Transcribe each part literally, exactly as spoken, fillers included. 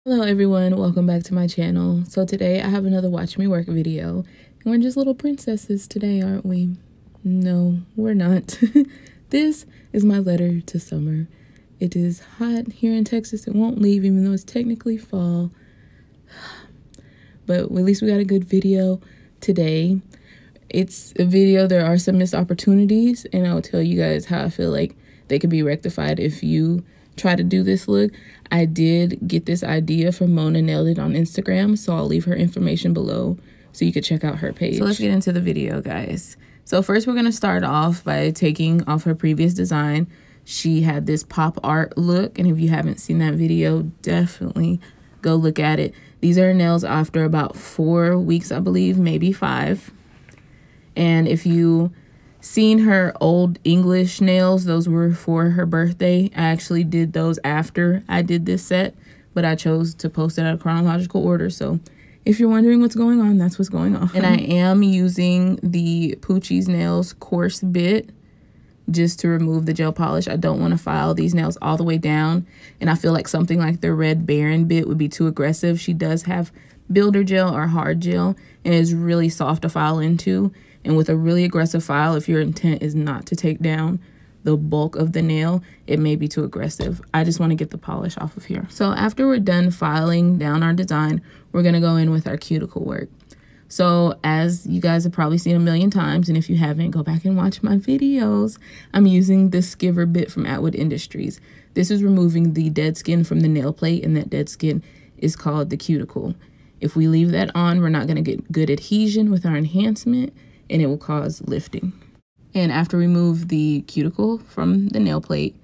Hello everyone, welcome back to my channel. So today I have another watch me work video, and we're just little princesses today, aren't we? No, we're not. This is my letter to summer. It is hot here in Texas. It won't leave even though it's technically fall, but at least we got a good video today. It's a video. There are some missed opportunities, and I'll tell you guys how I feel like they could be rectified if you try to do this look. I did get this idea from Mona Nailed It on Instagram, so I'll leave her information below so you could check out her page. So let's get into the video, guys. So first we're going to start off by taking off her previous design. She had this pop art look, and if you haven't seen that video, definitely go look at it. These are nails after about four weeks, I believe, maybe five. And if you seen her old English nails, those were for her birthday. I actually did those after I did this set, but I chose to post it out of chronological order. So if you're wondering what's going on, that's what's going on. And I am using the Poochie's Nails coarse bit just to remove the gel polish. I don't want to file these nails all the way down, and I feel like something like the Red Baron bit would be too aggressive. She does have builder gel or hard gel, and it's really soft to file into, and with a really aggressive file, if your intent is not to take down the bulk of the nail, it may be too aggressive. I just want to get the polish off of here. So after we're done filing down our design, we're going to go in with our cuticle work. So as you guys have probably seen a million times, and if you haven't, go back and watch my videos, I'm using the Skiver Bit from Atwood Industries. This is removing the dead skin from the nail plate, and that dead skin is called the cuticle. If we leave that on, we're not going to get good adhesion with our enhancement, and it will cause lifting. And after we remove the cuticle from the nail plate,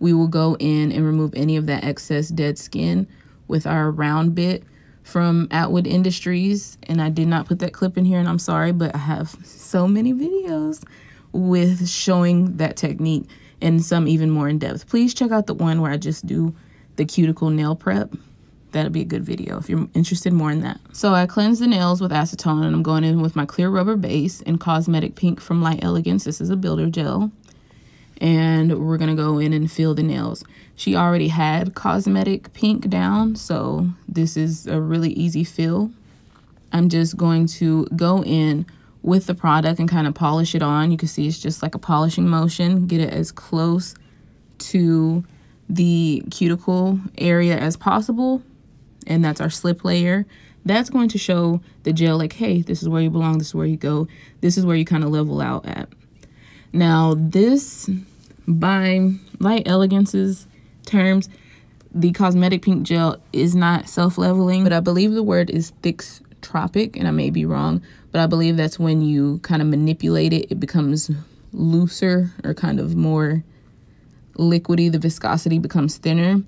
we will go in and remove any of that excess dead skin with our round bit from Atwood Industries. And I did not put that clip in here, and I'm sorry, but I have so many videos with showing that technique and some even more in depth. Please check out the one where I just do the cuticle nail prep. That'll be a good video if you're interested more in that. So I cleansed the nails with acetone, and I'm going in with my clear rubber base in Cosmetic Pink from Light Elegance. This is a builder gel. And we're gonna go in and fill the nails. She already had Cosmetic Pink down, so this is a really easy fill. I'm just going to go in with the product and kind of polish it on. You can see it's just like a polishing motion. Get it as close to the cuticle area as possible. And that's our slip layer. That's going to show the gel like, hey, this is where you belong, this is where you go, this is where you kind of level out at. Now this, by Light Elegance's terms, the Cosmetic Pink gel is not self-leveling, but I believe the word is thixotropic, and I may be wrong, but I believe that's when you kind of manipulate it, it becomes looser or kind of more liquidy, the viscosity becomes thinner.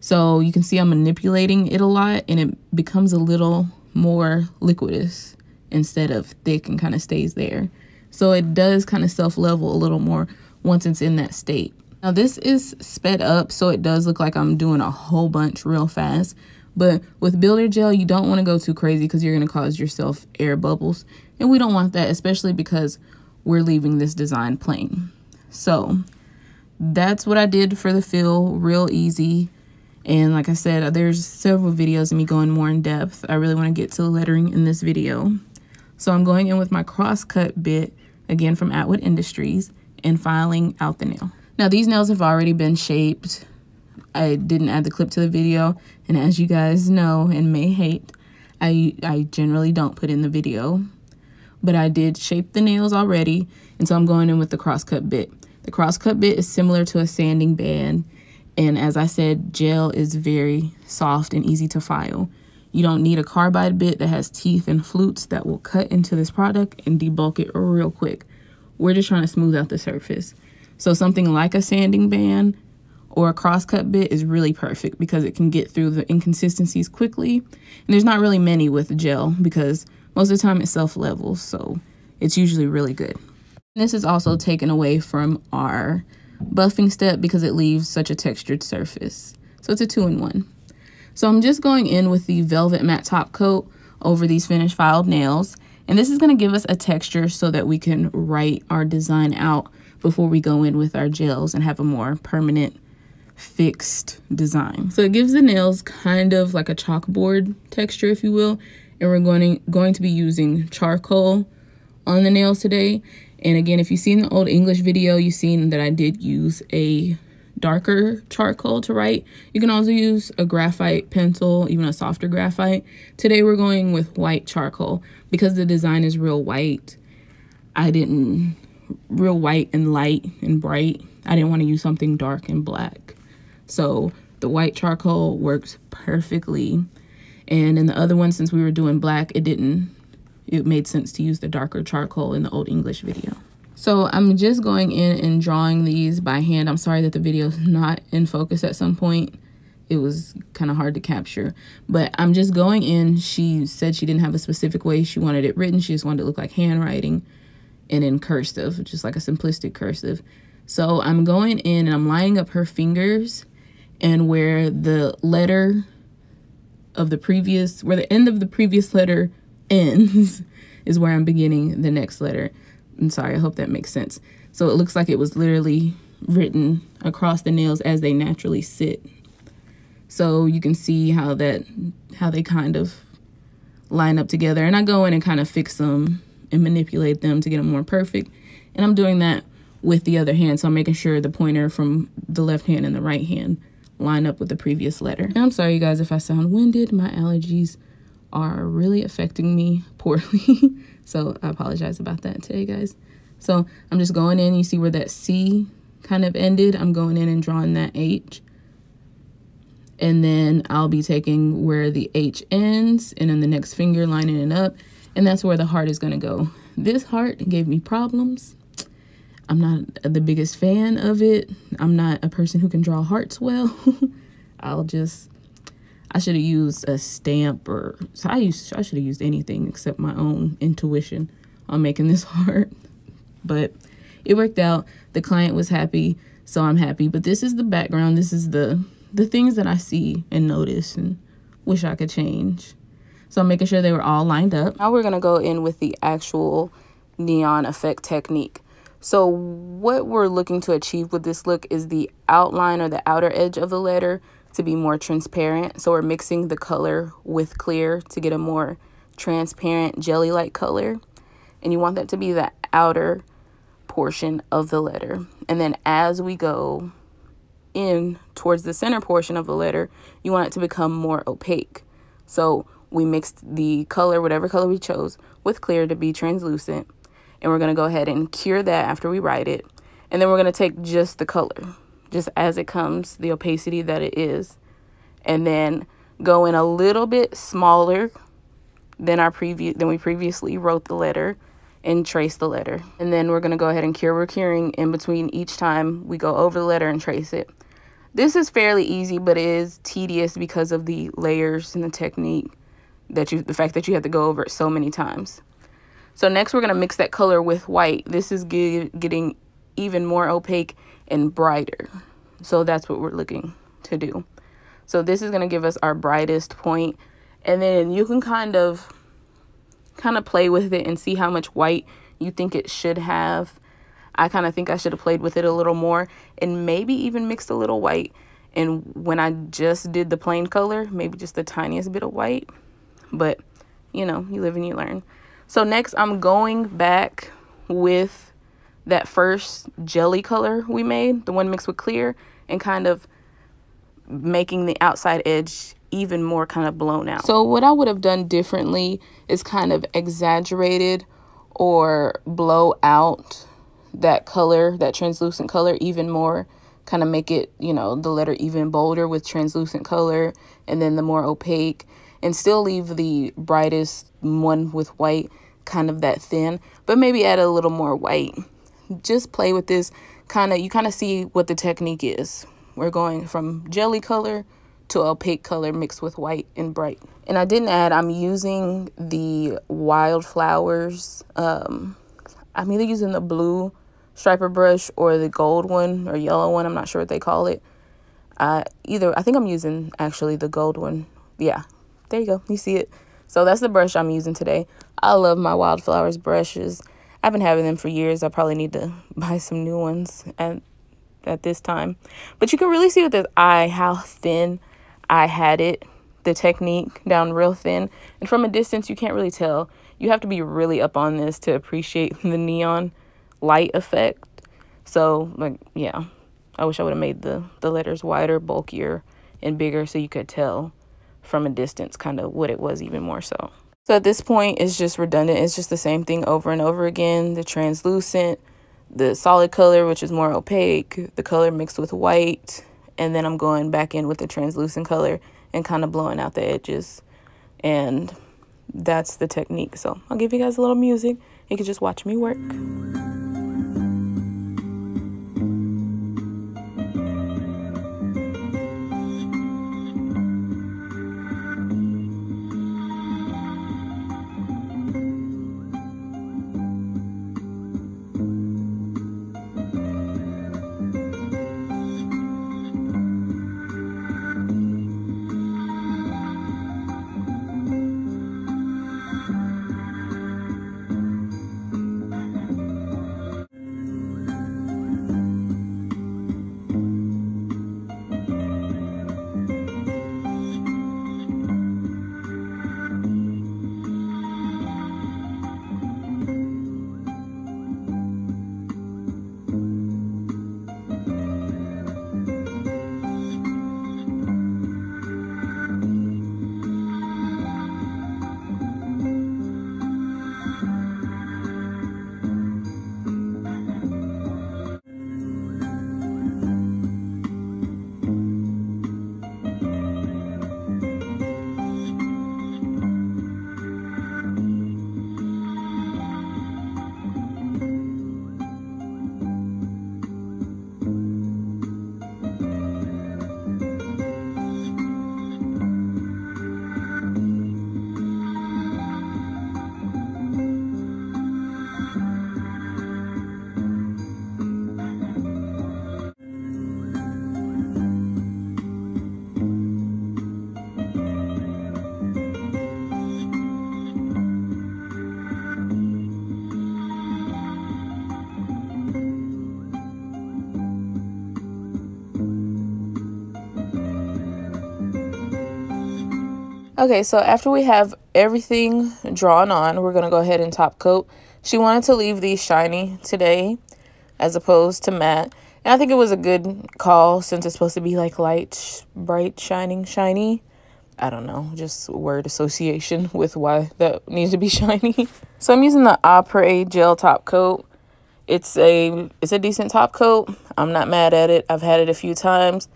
So you can see I'm manipulating it a lot, and it becomes a little more liquidous instead of thick and kind of stays there. So it does kind of self-level a little more once it's in that state. Now this is sped up, so it does look like I'm doing a whole bunch real fast. But with builder gel, you don't want to go too crazy because you're going to cause yourself air bubbles. And we don't want that, especially because we're leaving this design plain. So that's what I did for the fill, real easy. And like I said, there's several videos of me going more in depth. I really want to get to the lettering in this video. So I'm going in with my cross-cut bit, again from Atwood Industries, and filing out the nail. Now these nails have already been shaped. I didn't add the clip to the video. And as you guys know and may hate, I, I generally don't put in the video. But I did shape the nails already. And so I'm going in with the cross-cut bit. The cross-cut bit is similar to a sanding band. And as I said, gel is very soft and easy to file. You don't need a carbide bit that has teeth and flutes that will cut into this product and debulk it real quick. We're just trying to smooth out the surface. So something like a sanding band or a crosscut bit is really perfect because it can get through the inconsistencies quickly. And there's not really many with gel because most of the time it self-levels, so it's usually really good. And this is also taken away from our buffing step because it leaves such a textured surface. So it's a two-in-one. So I'm just going in with the Velvet Matte Top Coat over these finished filed nails, And this is going to give us a texture so that we can write our design out before we go in with our gels and have a more permanent fixed design. So it gives the nails kind of like a chalkboard texture, if you will. And we're going to, going to be using charcoal on the nails today. And again, if you see in the old English video, you've seen that I did use a darker charcoal to write. You can also use a graphite pencil, even a softer graphite. Today we're going with white charcoal because the design is real white. I didn't, real white and light and bright. I didn't want to use something dark and black. So the white charcoal works perfectly. And in the other one, since we were doing black, it didn't, it made sense to use the darker charcoal in the old English video. So I'm just going in and drawing these by hand. I'm sorry that the video's not in focus at some point. It was kind of hard to capture, but I'm just going in. She said she didn't have a specific way she wanted it written. She just wanted it to look like handwriting and in cursive, just like a simplistic cursive. So I'm going in and I'm lining up her fingers, and where the letter of the previous, where the end of the previous letter ends is where I'm beginning the next letter. I'm sorry, I hope that makes sense. So it looks like it was literally written across the nails as they naturally sit. So you can see how that, how they kind of line up together. And I go in and kind of fix them and manipulate them to get them more perfect. And I'm doing that with the other hand. So I'm making sure the pointer from the left hand and the right hand line up with the previous letter. And I'm sorry, you guys, if I sound winded, my allergies are really affecting me poorly. So I apologize about that today, guys. So I'm just going in. You see where that C kind of ended? I'm going in and drawing that H. And then I'll be taking where the H ends and then the next finger lining it up. And that's where the heart is going to go. This heart gave me problems. I'm not the biggest fan of it. I'm not a person who can draw hearts well. I'll just... I should have used a stamp or I used, I should have used anything except my own intuition on making this heart, but it worked out. The client was happy, so I'm happy. But this is the background. This is the, the things that I see and notice and wish I could change. So I'm making sure they were all lined up. Now we're going to go in with the actual neon effect technique. So what we're looking to achieve with this look is the outline or the outer edge of the letter to be more transparent. So we're mixing the color with clear to get a more transparent jelly-like color, and you want that to be the outer portion of the letter. And then as we go in towards the center portion of the letter, you want it to become more opaque. So we mixed the color, whatever color we chose, with clear to be translucent, and we're going to go ahead and cure that after we write it. And then we're going to take just the color, just as it comes, the opacity that it is, and then go in a little bit smaller than our previous than we previously wrote the letter and trace the letter. And then we're going to go ahead and cure. We're curing in between each time we go over the letter and trace it. This is fairly easy, but it is tedious because of the layers and the technique that you the fact that you have to go over it so many times. So next we're going to mix that color with white. This is get, getting even more opaque and brighter. So that's what we're looking to do. So this is going to give us our brightest point, and then you can kind of kind of play with it and see how much white you think it should have. I kind of think I should have played with it a little more and maybe even mixed a little white. And when I just did the plain color, maybe just the tiniest bit of white, but you know, you live and you learn. So next I'm going back with that first jelly color we made, the one mixed with clear, and kind of making the outside edge even more kind of blown out. So what I would have done differently is kind of exaggerated or blow out that color, that translucent color, even more, kind of make it, you know, the letter even bolder with translucent color, and then the more opaque, and still leave the brightest one with white kind of that thin, but maybe add a little more white. Just play with this, kind of, you kind of see what the technique is. We're going from jelly color to opaque color mixed with white and bright. And I didn't add, I'm using the Wildflowers. Um, I'm either using the blue striper brush or the gold one or yellow one. I'm not sure what they call it. Uh, either, I think I'm using actually the gold one. Yeah, there you go. You see it. So that's the brush I'm using today. I love my Wildflowers brushes. I've been having them for years. I probably need to buy some new ones at, at this time. But you can really see with this eye how thin I had it, the technique down real thin. And from a distance, you can't really tell. You have to be really up on this to appreciate the neon light effect. So, like, yeah, I wish I would have made the, the letters wider, bulkier, and bigger so you could tell from a distance kind of what it was even more so. So at this point, it's just redundant. It's just the same thing over and over again. The translucent, the solid color, which is more opaque, the color mixed with white, and then I'm going back in with the translucent color and kind of blowing out the edges. And that's the technique. So I'll give you guys a little music. You can just watch me work. Okay, so after we have everything drawn on, we're going to go ahead and top coat. She wanted to leave these shiny today as opposed to matte. And I think it was a good call since it's supposed to be like light, bright, shining, shiny. I don't know, just word association with why that needs to be shiny. So I'm using the Opry Gel Top Coat. It's a, it's a decent top coat. I'm not mad at it. I've had it a few times.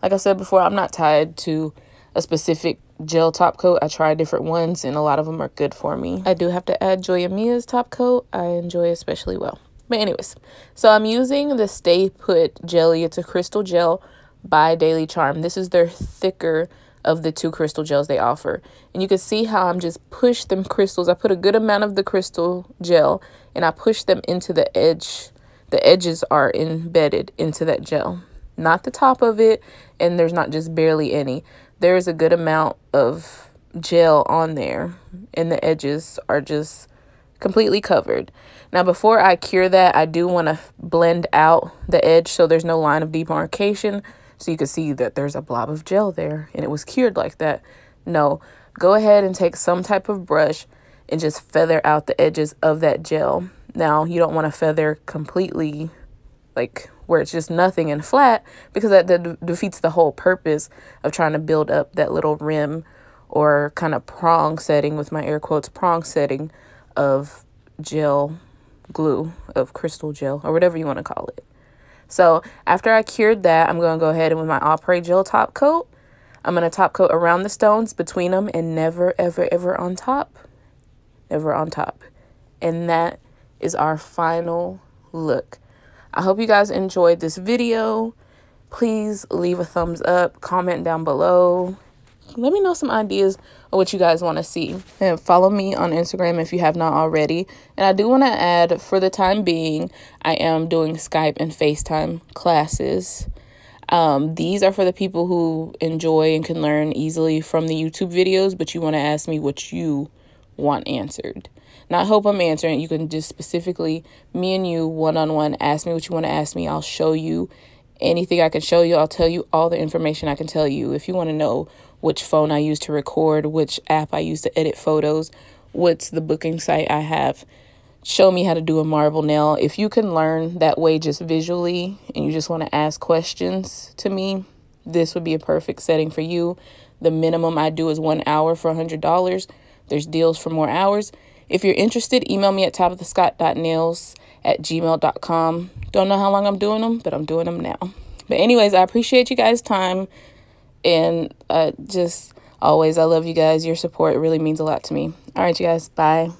Like I said before, I'm not tied to a specific gel top coat. I try different ones and a lot of them are good for me. I do have to add Joya Mia's top coat. I enjoy especially well. But anyways, so I'm using the Stay Put Gelly. It's a crystal gel by Daily Charm. This is their thicker of the two crystal gels they offer. And you can see how I'm just push them crystals. I put a good amount of the crystal gel and I push them into the edge. The edges are embedded into that gel, not the top of it. And there's not just barely any. There is a good amount of gel on there and the edges are just completely covered. Now, before I cure that, I do want to blend out the edge so there's no line of demarcation. So you can see that there's a blob of gel there and it was cured like that. No, go ahead and take some type of brush and just feather out the edges of that gel. Now, you don't want to feather completely like where it's just nothing and flat, because that, that defeats the whole purpose of trying to build up that little rim or kind of prong setting, with my air quotes, prong setting of gel glue, of crystal gel, or whatever you want to call it. So after I cured that, I'm going to go ahead and with my Opry Gel Top Coat, I'm going to top coat around the stones, between them, and never, ever, ever on top, never on top. And that is our final look. I hope you guys enjoyed this video. Please leave a thumbs up, comment down below. Let me know some ideas of what you guys want to see. And follow me on Instagram if you have not already. And I do want to add, for the time being, I am doing Skype and FaceTime classes. Um, these are for the people who enjoy and can learn easily from the YouTube videos, but you want to ask me what you want answered. And I hope I'm answering. You can just specifically, me and you, one-on-one, ask me what you want to ask me. I'll show you anything I can show you. I'll tell you all the information I can tell you. If you want to know which phone I use to record, which app I use to edit photos, what's the booking site I have, show me how to do a marble nail. If you can learn that way just visually and you just want to ask questions to me, this would be a perfect setting for you. The minimum I do is one hour for one hundred dollars. There's deals for more hours. If you're interested, email me at tabitha scott dot nails at gmail dot com. Don't know how long I'm doing them, but I'm doing them now. But anyways, I appreciate you guys' time. And uh, just always, I love you guys. Your support really means a lot to me. All right, you guys. Bye.